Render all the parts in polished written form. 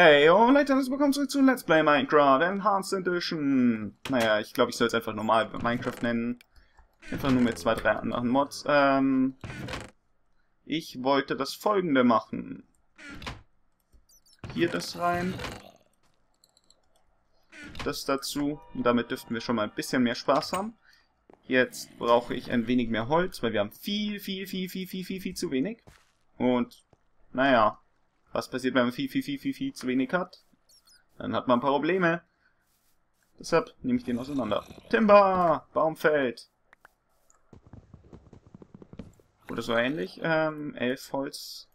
Hey, und Leute, willkommen zurück zu Let's Play Minecraft Enhanced Edition. Naja, ich glaube, ich soll es einfach normal Minecraft nennen. Einfach nur mit 2, 3 anderen Mods. Ich wollte das Folgende machen. Hier das rein. Das dazu. Und damit dürften wir schon mal ein bisschen mehr Spaß haben. Jetzt brauche ich ein wenig mehr Holz, weil wir haben viel zu wenig. Und, naja. Was passiert, wenn man viel zu wenig hat? Dann hat man Probleme. Deshalb nehme ich den auseinander. Timber! Baumfeld! Oder so ähnlich. 11 Holz.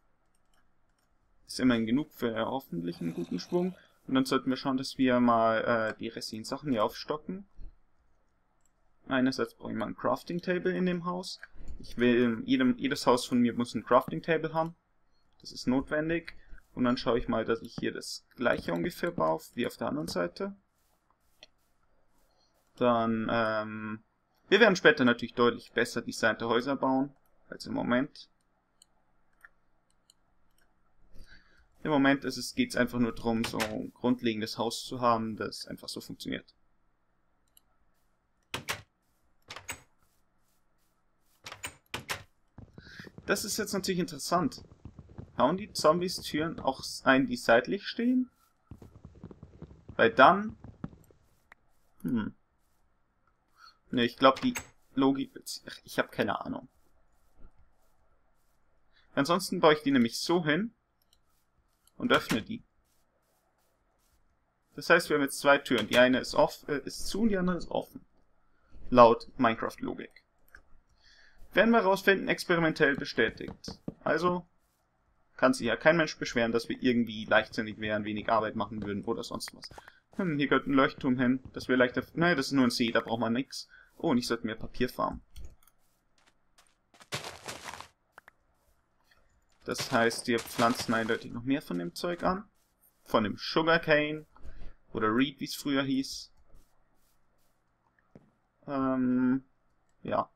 Ist immerhin genug für hoffentlich einen guten Schwung. Und dann sollten wir schauen, dass wir mal die restlichen Sachen hier aufstocken. Einerseits brauche ich mal ein Crafting Table in dem Haus. Ich will, jedes Haus von mir muss ein Crafting Table haben. Das ist notwendig. Und dann schaue ich mal, dass ich hier das gleiche ungefähr baue, wie auf der anderen Seite. Dann, wir werden später natürlich deutlich besser designte Häuser bauen, als im Moment. Im Moment geht es einfach nur darum, so ein grundlegendes Haus zu haben, das einfach so funktioniert. Das ist jetzt natürlich interessant. Hauen die Zombies Türen auch ein, die seitlich stehen? Weil dann... Ne, ich glaube die Logik... Ich habe keine Ahnung. Ansonsten baue ich die nämlich so hin und öffne die. Das heißt, wir haben jetzt 2 Türen. Die eine ist, ist zu und die andere ist offen. Laut Minecraft-Logik. Werden wir herausfinden, experimentell bestätigt. Also... Kann sich ja kein Mensch beschweren, dass wir irgendwie leichtsinnig wären, wenig Arbeit machen würden oder sonst was. Hier gehört ein Leuchtturm hin, dass wir leichter... Naja, das ist nur ein See, da braucht man nichts. Oh, und ich sollte mir Papier farmen. Das heißt, wir pflanzen eindeutig noch mehr von dem Zeug an. Von dem Sugarcane. Oder Reed, wie es früher hieß. Ja.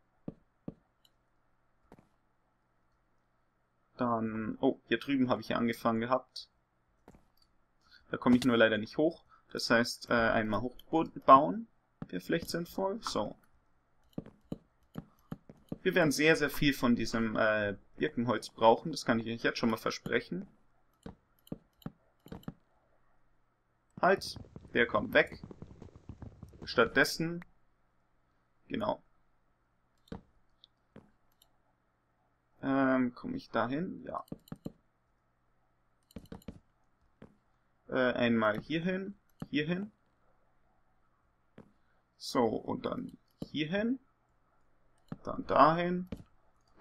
Dann, oh, hier drüben habe ich ja angefangen gehabt. Da komme ich nur leider nicht hoch. Das heißt, einmal hochbauen wäre vielleicht sinnvoll. So. Wir werden sehr viel von diesem Birkenholz brauchen. Das kann ich euch jetzt schon mal versprechen. Halt, der kommt weg. Stattdessen, genau. Komme ich da hin? Ja. Einmal hierhin, hierhin. So, und dann hierhin. Dann dahin,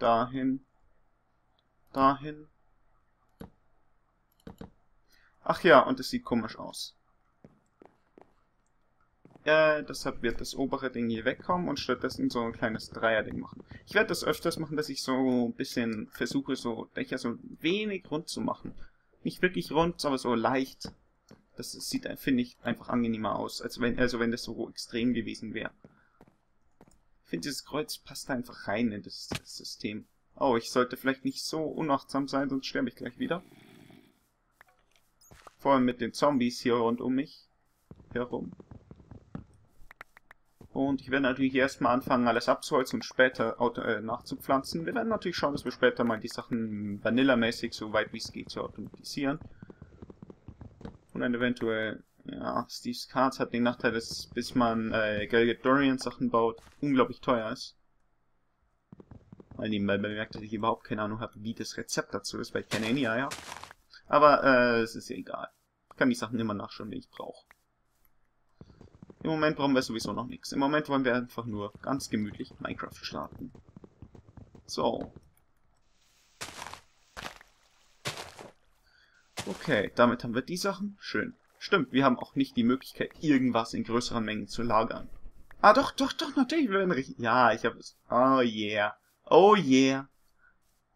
dahin, dahin. Ach ja, und es sieht komisch aus. Deshalb wird das obere Ding hier wegkommen und stattdessen so ein kleines Dreierding machen. Ich werde das öfters machen, dass ich so ein bisschen versuche, so Dächer so wenig rund zu machen. Nicht wirklich rund, aber so leicht. Das sieht, finde ich, einfach angenehmer aus, als wenn, wenn das so extrem gewesen wäre. Ich finde, dieses Kreuz passt da einfach rein in das System. Oh, ich sollte vielleicht nicht so unachtsam sein, sonst sterbe ich gleich wieder. Vor allem mit den Zombies hier rund um mich herum. Und ich werde natürlich erstmal anfangen, alles abzuholzen und später nachzupflanzen. Wir werden natürlich schauen, dass wir später mal die Sachen vanillamäßig, so weit wie es geht, zu automatisieren. Und dann eventuell, ja, Steve's Cards hat den Nachteil, dass bis man Galgadorian Sachen baut, unglaublich teuer ist. Mal nebenbei bemerkt, dass ich überhaupt keine Ahnung habe, wie das Rezept dazu ist, weil ich keine Eni-Eier habe. Aber es ist ja egal. Ich kann die Sachen immer nachschauen, wenn ich brauche. Im Moment brauchen wir sowieso noch nichts. Im Moment wollen wir einfach nur ganz gemütlich Minecraft starten. So. Okay, damit haben wir die Sachen. Schön. Stimmt, wir haben auch nicht die Möglichkeit, irgendwas in größeren Mengen zu lagern. Ah, doch, natürlich. Wir werden richtig... Ja, ich habe es... Oh yeah. Oh yeah.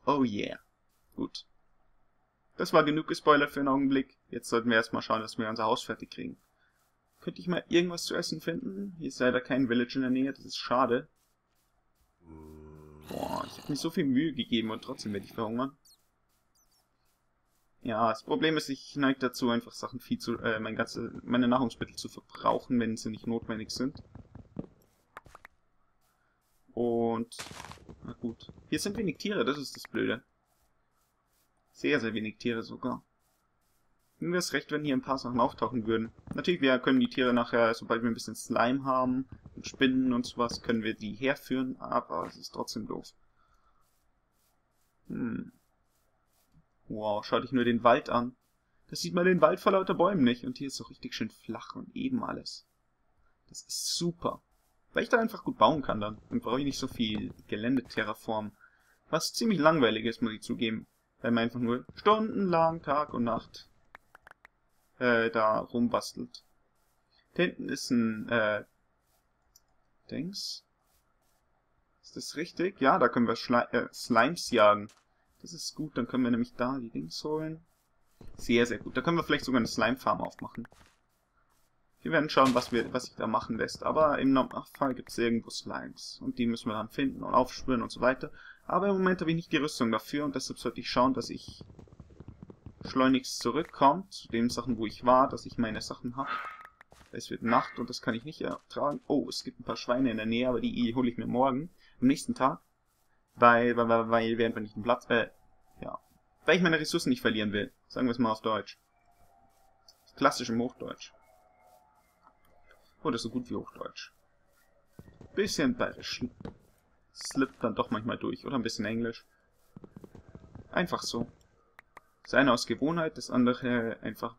Oh yeah. Gut. Das war genug gespoilert für einen Augenblick. Jetzt sollten wir erstmal schauen, dass wir unser Haus fertig kriegen. Könnte ich mal irgendwas zu essen finden? Hier ist leider kein Village in der Nähe, das ist schade. Boah, ich habe mir so viel Mühe gegeben und trotzdem werde ich verhungern. Ja, das Problem ist, ich neige dazu, einfach Sachen viel zu, meine Nahrungsmittel zu verbrauchen, wenn sie nicht notwendig sind. Und, na gut. Hier sind wenig Tiere, das ist das Blöde. Sehr, sehr wenig Tiere sogar. Mir wäre es recht, wenn hier ein paar Sachen auftauchen würden. Natürlich, wir können die Tiere nachher, sobald wir ein bisschen Slime haben, und Spinnen und sowas, können wir die herführen, aber es ist trotzdem doof. Wow, schau dich nur den Wald an. Das sieht man den Wald vor lauter Bäumen nicht. Und hier ist auch richtig schön flach und eben alles. Das ist super. Weil ich da einfach gut bauen kann dann. Dann brauche ich nicht so viel Geländeterraform. Was ziemlich langweilig ist, muss ich zugeben. Weil man einfach nur stundenlang Tag und Nacht da rumbastelt. Da hinten ist ein Dings. Ist das richtig? Ja, da können wir Slimes jagen. Das ist gut, dann können wir nämlich da die Dings holen. Sehr, sehr gut. Da können wir vielleicht sogar eine Slime-Farm aufmachen. Wir werden schauen, was sich da machen lässt. Aber im Normalfall gibt es irgendwo Slimes. Und die müssen wir dann finden und aufspüren und so weiter. Aber im Moment habe ich nicht die Rüstung dafür. Und deshalb sollte ich schauen, dass ich schleunigst zurückkomme. Zu den Sachen, wo ich war, dass ich meine Sachen habe. Es wird Nacht und das kann ich nicht ertragen. Oh, es gibt ein paar Schweine in der Nähe, aber die hole ich mir morgen. Am nächsten Tag. Weil während wir nicht einen Platz, ja. Weil ich meine Ressourcen nicht verlieren will. Sagen wir es mal auf Deutsch. Klassisch im Hochdeutsch. Oder so gut wie Hochdeutsch. Bisschen bayerisch. Slippt dann doch manchmal durch. Oder ein bisschen Englisch. Einfach so. Das eine aus Gewohnheit, das andere einfach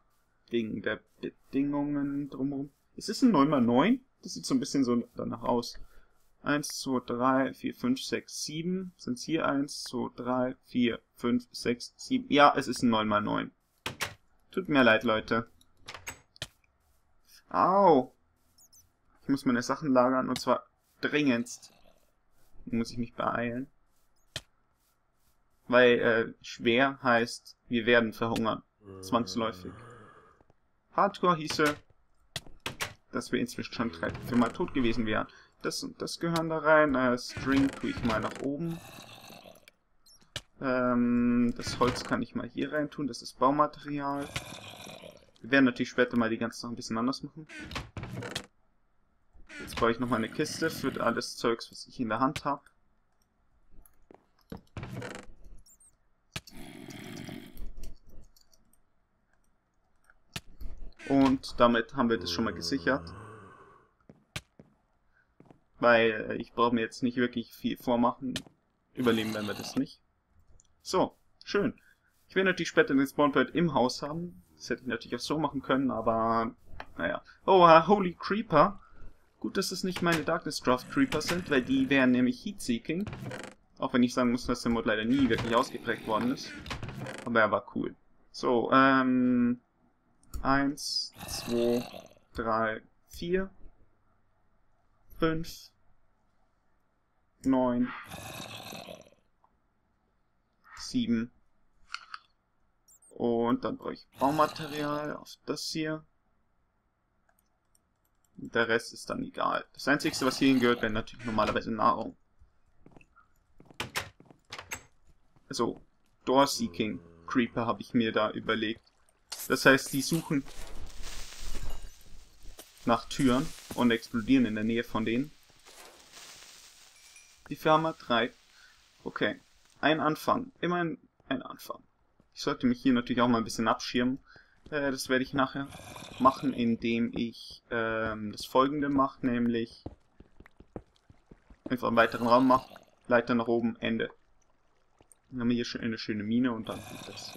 wegen der Bedingungen drumherum. Es ist ein 9×9. Das sieht so ein bisschen so danach aus. 1, 2, 3, 4, 5, 6, 7. Sind es hier 1, 2, 3, 4, 5, 6, 7. Ja, es ist ein 9×9. Tut mir leid, Leute. Au! Ich muss meine Sachen lagern und zwar dringendst. Muss ich mich beeilen. Weil schwer heißt, wir werden verhungern. Zwangsläufig. Hardcore hieße, dass wir inzwischen schon 3 mal tot gewesen wären. Das und das gehören da rein. String tue ich mal nach oben. Das Holz kann ich mal hier rein tun. Das ist Baumaterial. Wir werden natürlich später mal die ganze Sache ein bisschen anders machen. Jetzt brauche ich nochmal eine Kiste für alles Zeugs, was ich in der Hand habe. Und damit haben wir das schon mal gesichert. Weil ich brauche mir jetzt nicht wirklich viel vormachen. Überleben werden wir das nicht. So, schön. Ich will natürlich später den Spawnpad im Haus haben. Das hätte ich natürlich auch so machen können, aber naja. Oh, Holy Creeper. Gut, dass es nicht meine Darkness-Craft Creeper sind, weil die wären nämlich Heat-Seeking. Auch wenn ich sagen muss, dass der Mod leider nie wirklich ausgeprägt worden ist. Aber er war cool. So, 1, 2, 3, 4. 5, 9, 7 und dann brauche ich Baumaterial auf das hier. Der Rest ist dann egal. Das einzige, was hierhin gehört, wäre natürlich normalerweise Nahrung. Also Door-Seeking Creeper habe ich mir da überlegt. Das heißt, die suchen nach Türen und explodieren in der Nähe von denen. Die Firma 3. Okay. Ein Anfang. Immerhin ein Anfang. Ich sollte mich hier natürlich auch mal ein bisschen abschirmen. Das werde ich nachher machen, indem ich das Folgende mache, nämlich einfach einen weiteren Raum mache, Leiter nach oben, Ende. Dann haben wir hier schon eine schöne Mine und dann geht das.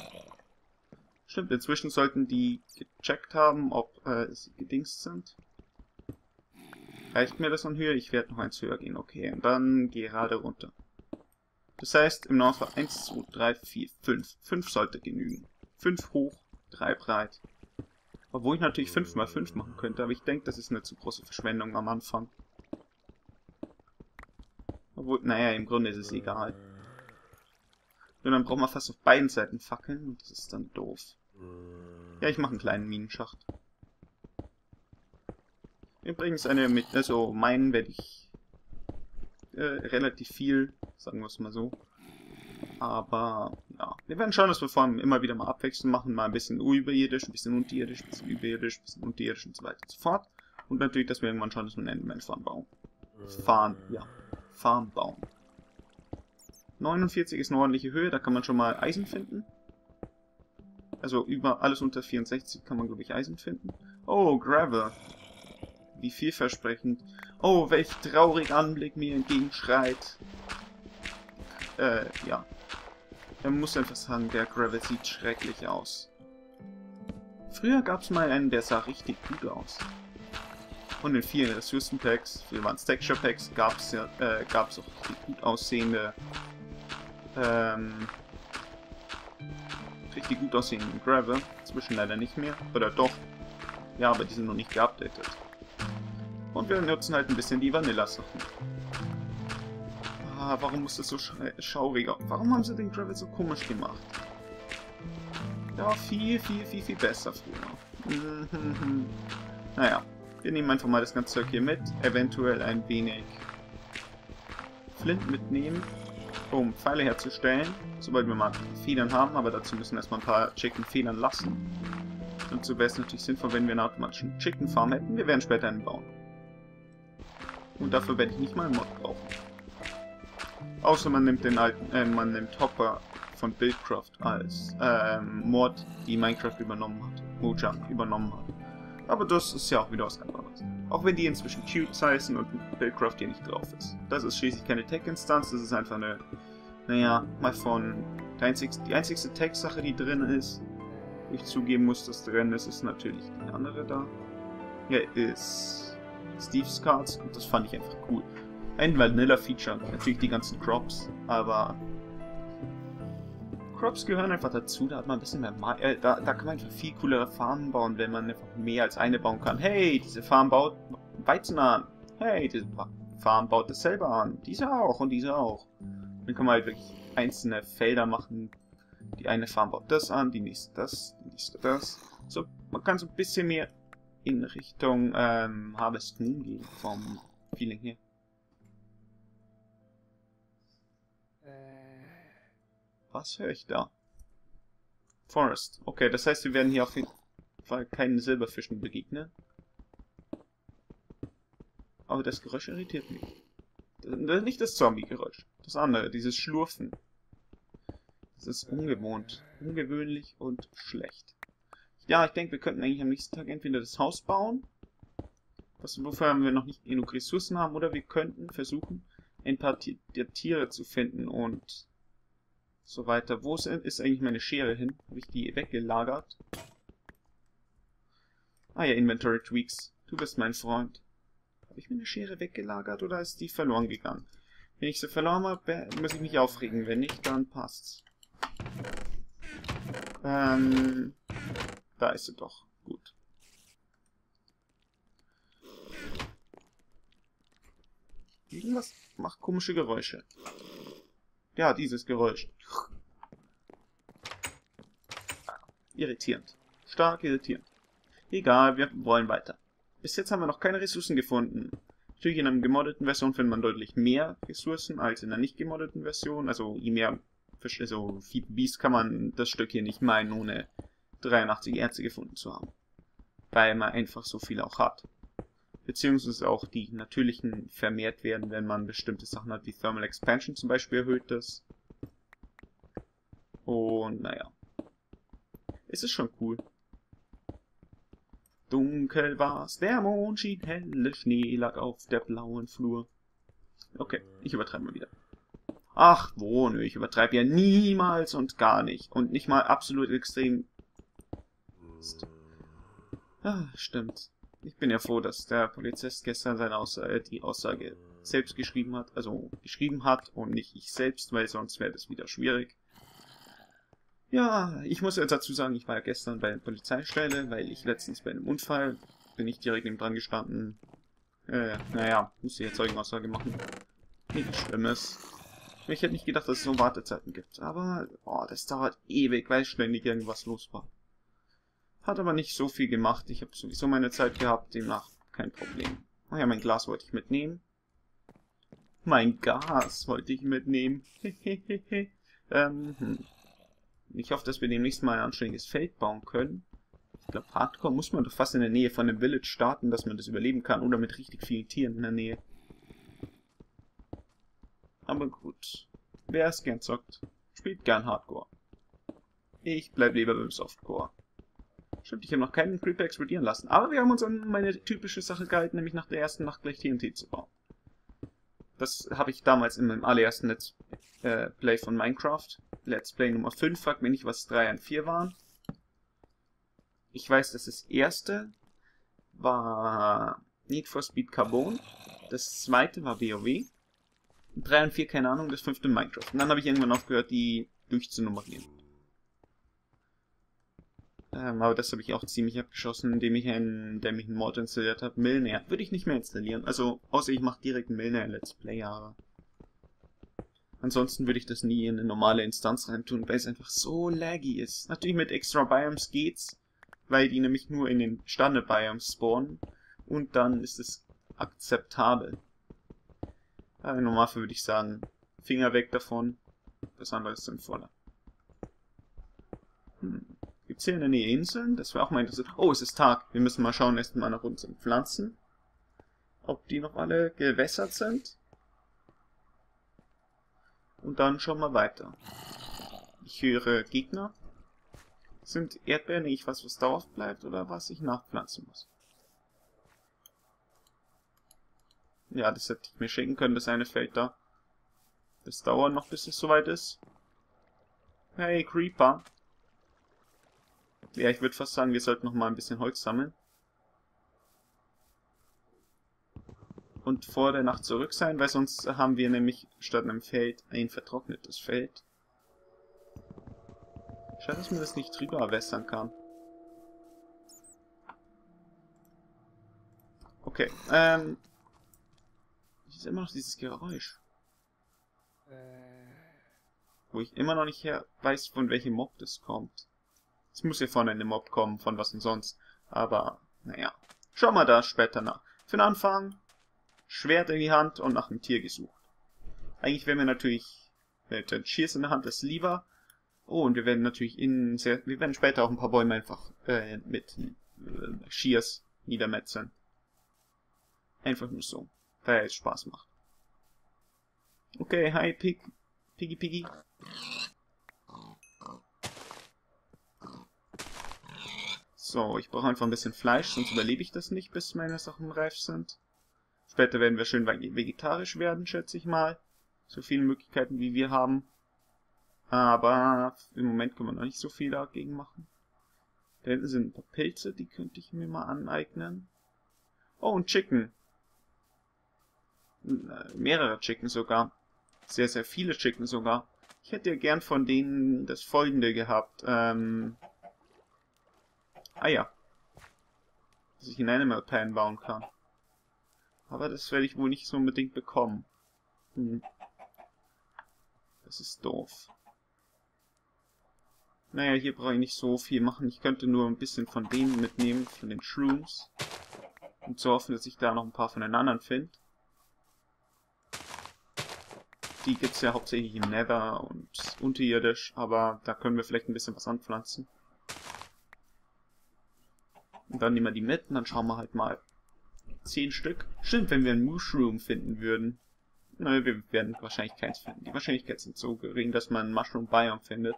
Stimmt, inzwischen sollten die gecheckt haben, ob sie gedingst sind. Reicht mir das an Höhe? Ich werde noch eins höher gehen. Okay, und dann gerade runter. Das heißt, im Nordfall 1, 2, 3, 4, 5. 5 sollte genügen. 5 hoch, 3 breit. Obwohl ich natürlich 5×5 machen könnte, aber ich denke, das ist eine zu große Verschwendung am Anfang. Obwohl, naja, im Grunde ist es egal. Und dann braucht man fast auf beiden Seiten Fackeln und das ist dann doof. Ja, ich mache einen kleinen Minenschacht. Übrigens eine mit, also meinen werde ich relativ viel, sagen wir es mal so. Aber, ja. Wir werden schauen, dass wir vor allem immer wieder mal abwechselnd machen, mal ein bisschen überirdisch, ein bisschen unterirdisch, ein bisschen überirdisch, ein bisschen unterirdisch und so weiter und so fort. Und natürlich, dass wir irgendwann schauen, dass wir einen Enderman-Farm bauen. Farm bauen. 49 ist eine ordentliche Höhe, da kann man schon mal Eisen finden. Also über alles unter 64 kann man, glaube ich, Eisen finden. Oh, Gravel. Wie vielversprechend. Oh, welch trauriger Anblick mir entgegenschreit. Ja. Man muss einfach sagen, der Gravel sieht schrecklich aus. Früher gab es mal einen, der sah richtig gut aus. Von den vielen Ressourcen-Packs, viele waren Texture-Packs, gab es ja, gab's auch richtig gut aussehende, Gravel. Inzwischen leider nicht mehr. Oder doch. Ja, aber die sind noch nicht geupdatet. Und wir nutzen halt ein bisschen die Vanilla-Sachen. Ah, warum muss das so schaurig aus? Warum haben sie den Gravel so komisch gemacht? Ja, viel besser früher. Naja, wir nehmen einfach mal das ganze Zeug hier mit. Eventuell ein wenig Flint mitnehmen, um Pfeile herzustellen, sobald wir mal Federn haben, aber dazu müssen wir erstmal ein paar Chicken-Federn lassen. Und so wäre es natürlich sinnvoll, wenn wir einen automatischen Chicken-Farm hätten. Wir werden später einen bauen. Und dafür werde ich nicht mal einen Mod brauchen. Außer man nimmt den alten, man nimmt Hopper von Buildcraft als Mod, die Minecraft übernommen hat, Mojang übernommen hat. Aber das ist ja auch wieder was ganz anderes. Auch wenn die inzwischen cute heißen und Buildcraft hier nicht drauf ist. Das ist schließlich keine Tech-Instanz, das ist einfach eine, naja, mal von, die einzigste Tech-Sache, die drin ist, wo ich zugeben muss, dass drin ist, ist natürlich die andere da. Ja, ist Steve's Cards und das fand ich einfach cool. Ein Vanilla-Feature, natürlich die ganzen Crops, aber Crops gehören einfach dazu, da hat man ein bisschen mehr, da kann man einfach viel coolere Farmen bauen, wenn man einfach mehr als eine bauen kann. Hey, diese Farm baut Weizen an, hey, diese Farm baut das selber an, diese auch und diese auch. Dann kann man halt wirklich einzelne Felder machen, die eine Farm baut das an, die nächste das, die nächste das. So, man kann so ein bisschen mehr in Richtung Harvest Moon gehen, vom Feeling her. Was höre ich da? Forest. Okay, das heißt, wir werden hier auf jeden Fall keinen Silberfischen begegnen. Aber das Geräusch irritiert mich. Das ist nicht das Zombie-Geräusch. Das andere, dieses Schlurfen. Das ist ungewohnt. Ungewöhnlich und schlecht. Ja, ich denke, wir könnten eigentlich am nächsten Tag entweder das Haus bauen, wofür wir noch nicht genug Ressourcen haben, oder wir könnten versuchen, ein paar Tiere zu finden und so weiter. Wo ist eigentlich meine Schere hin? Habe ich die weggelagert? Ah ja, Inventory Tweaks. Du bist mein Freund. Habe ich meine Schere weggelagert oder ist die verloren gegangen? Wenn ich sie verloren habe, muss ich mich aufregen. Wenn nicht, dann passt's. Da ist sie doch. Gut. Irgendwas macht komische Geräusche. Ja, dieses Geräusch. Irritierend. Stark irritierend. Egal, wir wollen weiter. Bis jetzt haben wir noch keine Ressourcen gefunden. Natürlich in einer gemoddeten Version findet man deutlich mehr Ressourcen als in einer nicht gemoddeten Version. Also je mehr Fisch, also Beast kann man das Stück hier nicht meinen, ohne 83 Erze gefunden zu haben. Weil man einfach so viel auch hat. Beziehungsweise auch die natürlichen vermehrt werden, wenn man bestimmte Sachen hat, wie Thermal Expansion zum Beispiel erhöht das. Und naja. Es ist schon cool. Dunkel war's, der Mond schien, helle Schnee lag auf der blauen Flur. Okay, ich übertreibe mal wieder. Ach, wo, nö, ich übertreibe ja niemals und gar nicht. Und nicht mal absolut extrem. Ah, stimmt. Ich bin ja froh, dass der Polizist gestern seine Aussage, die Aussage selbst geschrieben hat, und nicht ich selbst, weil sonst wäre das wieder schwierig. Ja, ich muss jetzt dazu sagen, ich war gestern bei der Polizeistelle, weil ich letztens bei einem Unfall, bin ich direkt neben dran gestanden, naja, musste ich ja Zeugenaussage machen. Nichts Schlimmes. Ich hätte nicht gedacht, dass es so Wartezeiten gibt, aber, oh, das dauert ewig, weil ständig irgendwas los war. Hat aber nicht so viel gemacht. Ich habe sowieso meine Zeit gehabt, demnach kein Problem. Oh ja, mein Glas wollte ich mitnehmen. Mein Gas wollte ich mitnehmen. Ich hoffe, dass wir demnächst mal ein anständiges Feld bauen können. Ich glaube, Hardcore muss man doch fast in der Nähe von dem Village starten, dass man das überleben kann. Oder mit richtig vielen Tieren in der Nähe. Aber gut. Wer es gern zockt, spielt gern Hardcore. Ich bleibe lieber beim Softcore. Stimmt, ich habe noch keinen Creeper explodieren lassen. Aber wir haben uns an meine typische Sache gehalten, nämlich nach der ersten Nacht gleich TNT zu bauen. Das habe ich damals in meinem allerersten Let's Play von Minecraft. Let's Play Nummer 5, fragt mich nicht, was 3 und 4 waren. Ich weiß, dass das erste war Need for Speed Carbon. Das zweite war WoW. 3 und 4, keine Ahnung, das 5. Minecraft. Und dann habe ich irgendwann aufgehört, die durchzunummerieren. Aber das habe ich auch ziemlich abgeschossen, indem ich einen Mod installiert habe. Milner würde ich nicht mehr installieren. Also, außer ich mache direkt Milner in Let's Play, aber ansonsten würde ich das nie in eine normale Instanz reintun, weil es einfach so laggy ist. Natürlich mit extra Biomes geht's, weil die nämlich nur in den Standard-Biomes spawnen. Und dann ist es akzeptabel. Aber normal würde ich sagen, Finger weg davon. Das andere ist sinnvoller. Gibt's hier in der Nähe Inseln? Das wäre auch mal interessant. Oh, es ist Tag. Wir müssen mal schauen, erstmal nach unseren Pflanzen. Ob die noch alle gewässert sind. Und dann schauen wir weiter. Ich höre Gegner. Sind Erdbeeren nicht was, was dauerhaft bleibt oder was ich nachpflanzen muss? Ja, das hätte ich mir schicken können, das eine Feld da. Das dauert noch, bis es soweit ist. Hey, Creeper. Ja, ich würde fast sagen, wir sollten noch mal ein bisschen Holz sammeln. Und vor der Nacht zurück sein, weil sonst haben wir nämlich statt einem Feld ein vertrocknetes Feld. Schade, dass man das nicht drüber wässern kann. Okay, hier ist immer noch dieses Geräusch. Wo ich immer noch nicht weiß, von welchem Mob das kommt. Es muss hier vorne eine Mob kommen, von was denn sonst. Aber, naja. Schauen wir da später nach. Für den Anfang, Schwert in die Hand und nach einem Tier gesucht. Eigentlich wäre mir natürlich mit den Shears in der Hand das lieber. Oh, und wir werden natürlich wir werden später auch ein paar Bäume einfach mit Shears niedermetzeln. Einfach nur so, weil es Spaß macht. Okay, hi Piggy. So, ich brauche einfach ein bisschen Fleisch, sonst überlebe ich das nicht, bis meine Sachen reif sind. Später werden wir schön vegetarisch werden, schätze ich mal. So viele Möglichkeiten, wie wir haben. Aber im Moment können wir noch nicht so viel dagegen machen. Da hinten sind ein paar Pilze, die könnte ich mir mal aneignen. Oh, ein Chicken. Mehrere Chicken sogar. Sehr, sehr viele Chicken sogar. Ich hätte ja gern von denen das Folgende gehabt. Eier. Dass ich in Animal Pan bauen kann. Aber das werde ich wohl nicht so unbedingt bekommen. Das ist doof. Naja, hier brauche ich nicht so viel machen. Ich könnte nur ein bisschen von denen mitnehmen, von den Shrooms. Und zu hoffen, dass ich da noch ein paar von den anderen finde. Die gibt es ja hauptsächlich im Nether und unterirdisch, aber da können wir vielleicht ein bisschen was anpflanzen. Und dann nehmen wir die mit und dann schauen wir halt mal. 10 Stück. Stimmt, wenn wir einen Mushroom finden würden. Nein, wir werden wahrscheinlich keins finden. Die Wahrscheinlichkeiten sind so gering, dass man einen Mushroom Biome findet.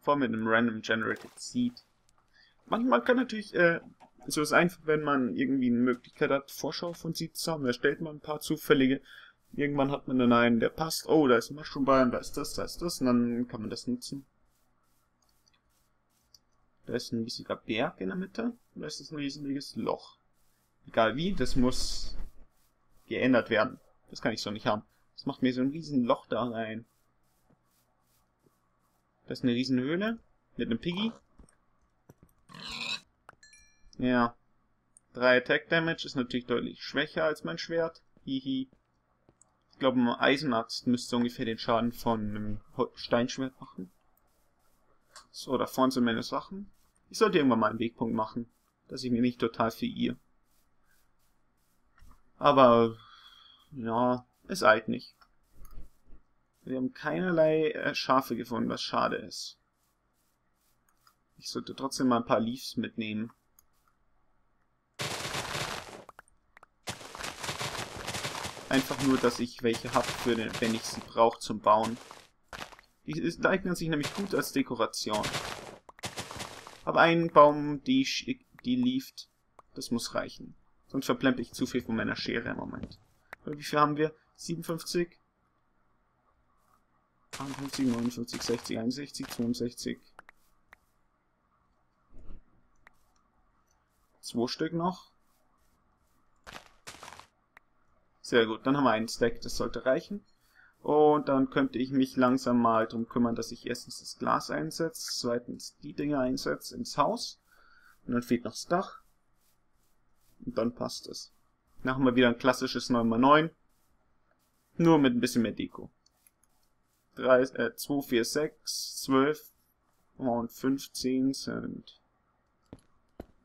Vor allem mit einem Random Generated Seed. Manchmal kann natürlich, so ist einfach, wenn man irgendwie eine Möglichkeit hat, Vorschau von Seeds zu haben. Da stellt man ein paar zufällige. Irgendwann hat man dann einen, der passt. Oh, da ist ein Mushroom Biome, da ist das. Und dann kann man das nutzen. Da ist ein riesiger Berg in der Mitte. Und da ist ein riesiges Loch. Egal wie, das muss geändert werden. Das kann ich so nicht haben. Das macht mir so ein riesen Loch da rein. Das ist eine riesen Höhle. Mit einem Piggy. Ja. 3 Attack Damage ist natürlich deutlich schwächer als mein Schwert. Hihi. Ich glaube, ein Eisenaxt müsste ungefähr den Schaden von einem Steinschwert machen. So, da vorne sind meine Sachen. Ich sollte irgendwann mal einen Wegpunkt machen, dass ich mir nicht total verirre. Aber, ja, es eilt nicht. Wir haben keinerlei Schafe gefunden, was schade ist. Ich sollte trotzdem mal ein paar Leaves mitnehmen. Einfach nur, dass ich welche habe, wenn ich sie brauche zum Bauen. Die eignen sich nämlich gut als Dekoration. Hab einen Baum, die lieft. Das muss reichen. Sonst verplempe ich zu viel von meiner Schere im Moment. Wie viel haben wir? 57? 58, 59, 60, 61, 62. 2 Stück noch. Sehr gut, dann haben wir einen Stack, das sollte reichen. Und dann könnte ich mich langsam mal darum kümmern, dass ich erstens das Glas einsetze, zweitens die Dinger einsetze ins Haus. Und dann fehlt noch das Dach. Und dann passt es. Dann haben wir wieder ein klassisches 9×9. Nur mit ein bisschen mehr Deko. 2, 4, 6, 12 und 15 sind...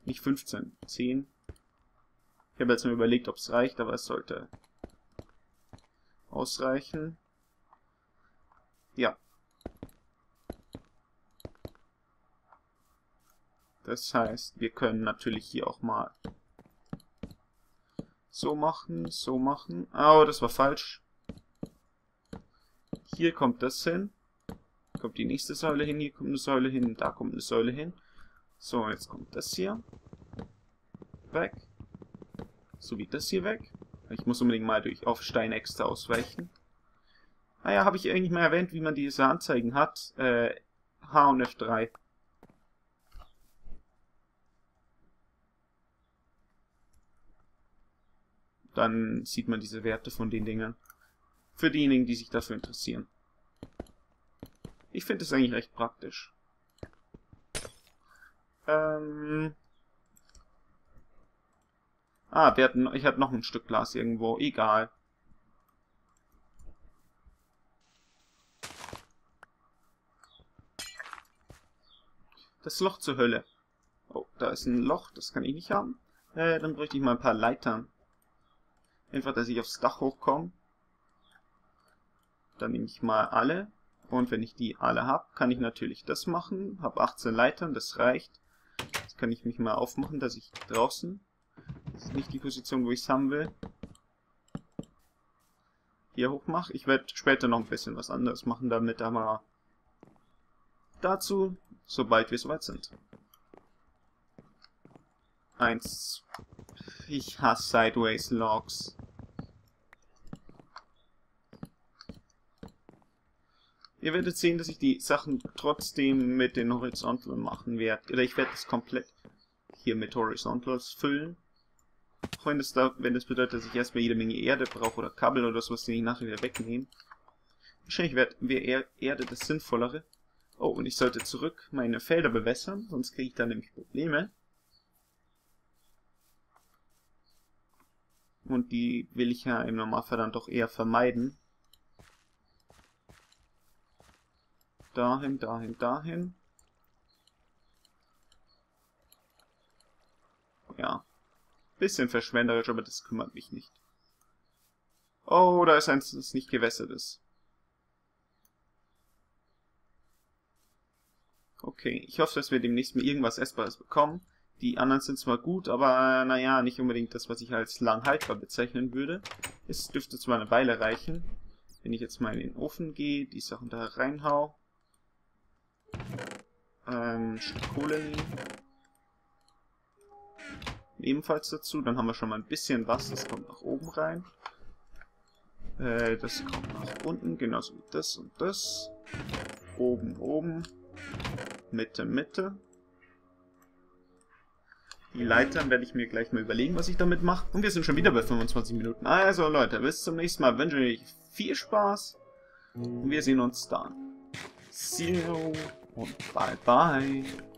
Nicht 15, 10. Ich habe jetzt mal überlegt, ob es reicht, aber es sollte ausreichen. Ja. Das heißt, wir können natürlich hier auch mal so machen, so machen. Oh, das war falsch. Hier kommt das hin. Kommt die nächste Säule hin, hier kommt eine Säule hin, da kommt eine Säule hin. So, jetzt kommt das hier weg. So wie das hier weg. Ich muss unbedingt mal auf Stein extra ausweichen. Naja, habe ich eigentlich mal erwähnt, wie man diese Anzeigen hat. H und F3. Dann sieht man diese Werte von den Dingern. Für diejenigen, die sich dafür interessieren. Ich finde es eigentlich recht praktisch. Ah, ich hatte noch ein Stück Glas irgendwo. Egal. Das Loch zur Hölle. Oh, da ist ein Loch. Das kann ich nicht haben. Dann bräuchte ich mal ein paar Leitern. Einfach, dass ich aufs Dach hochkomme. Dann nehme ich mal alle. Und wenn ich die alle habe, kann ich natürlich das machen. Habe 18 Leitern, das reicht. Jetzt kann ich mich mal aufmachen, dass ich draußen... Das ist nicht die Position, wo ich es haben will. Hier hoch mache. Ich werde später noch ein bisschen was anderes machen damit, aber dazu, sobald wir soweit sind. 1. Ich hasse Sideways Logs. Ihr werdet sehen, dass ich die Sachen trotzdem mit den Horizontal machen werde. Oder ich werde es komplett hier mit Horizontals füllen. Auch wenn das bedeutet, dass ich erstmal jede Menge Erde brauche oder Kabel oder sowas, die ich nachher wieder wegnehmen. Wahrscheinlich wäre Erde das Sinnvollere. Oh, und ich sollte zurück meine Felder bewässern, sonst kriege ich da nämlich Probleme. Und die will ich ja im Normalfall dann doch eher vermeiden. Dahin, dahin, dahin. Ja. Bisschen verschwenderisch, aber das kümmert mich nicht. Oh, da ist eins, das nicht gewässert ist. Okay, ich hoffe, dass wir demnächst mal irgendwas Essbares bekommen. Die anderen sind zwar gut, aber naja, nicht unbedingt das, was ich als lang haltbar bezeichnen würde. Es dürfte zwar eine Weile reichen. Wenn ich jetzt mal in den Ofen gehe, die Sachen da reinhau. Kohle ebenfalls dazu. Dann haben wir schon mal ein bisschen was. Das kommt nach oben rein. Das kommt nach unten. Genauso wie das und das. Oben, oben. Mitte, Mitte. Die Leitern werde ich mir gleich mal überlegen, was ich damit mache. Und wir sind schon wieder bei 25 Minuten. Also Leute, bis zum nächsten Mal. Wünsche euch viel Spaß. Und wir sehen uns dann. See you und bye bye.